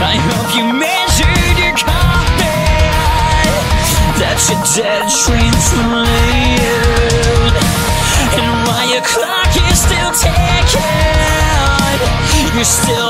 I hope you measured your coffee, that your dead dreams believe, and while your clock is still ticking, you're still